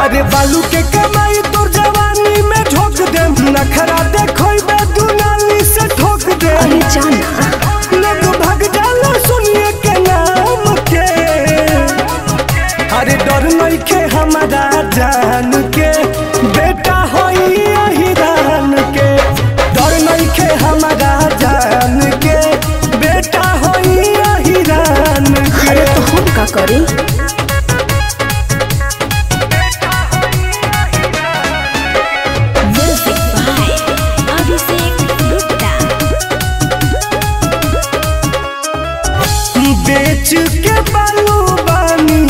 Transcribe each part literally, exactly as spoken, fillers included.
अरे बालू के कमाई तोर जवानी में ठोक दे, नखरा देखो दुनाली से ठोक दे। अरे जाना लोग भाग जाना सुनिए के नाम के, अरे डर नहीं के हमारा जान के, बेटा हो यही दान के। डर नहीं के हमारा जान के, बेटा हो यही दान के। अरे तो हम का करी बेच के बालू बानी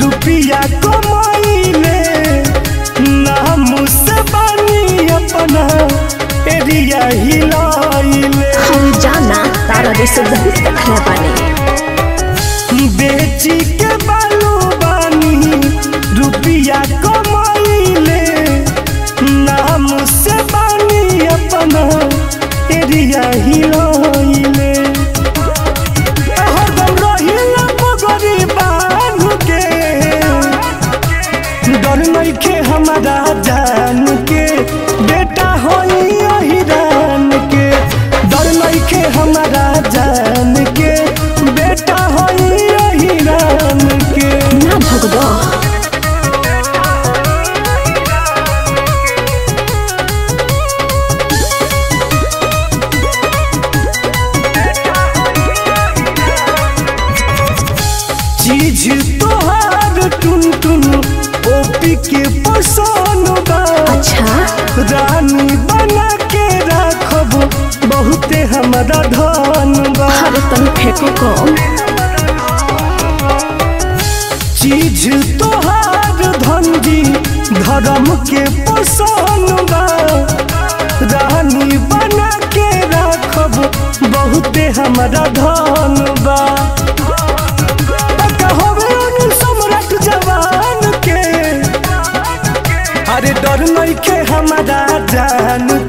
रुपया कमाइले, नाम से बानी अपना एरिया हिलाइले। हम जाना तारा जैसे बहुत पखला बानी, बेच के बालू बानी रुपया कमाइले, नाम से बानी अपना एरिया हिलाइले। हमारा जान के, बेटा हो यही दान के। डर नहीं के हमारा जान के, बेटा हो यही दान के। ना भगवा चीज तोहार टुन टुन ओपी के पसंद बा। अच्छा रानी बना के रखब बहुते हमारा धन बा। अरे तन फेको कम चीज तोहार धन जी, धर्म के पसंद बा। रानी बना के रखब बहुते हमारा धन बा। अरे डर नहीं के हमारा जान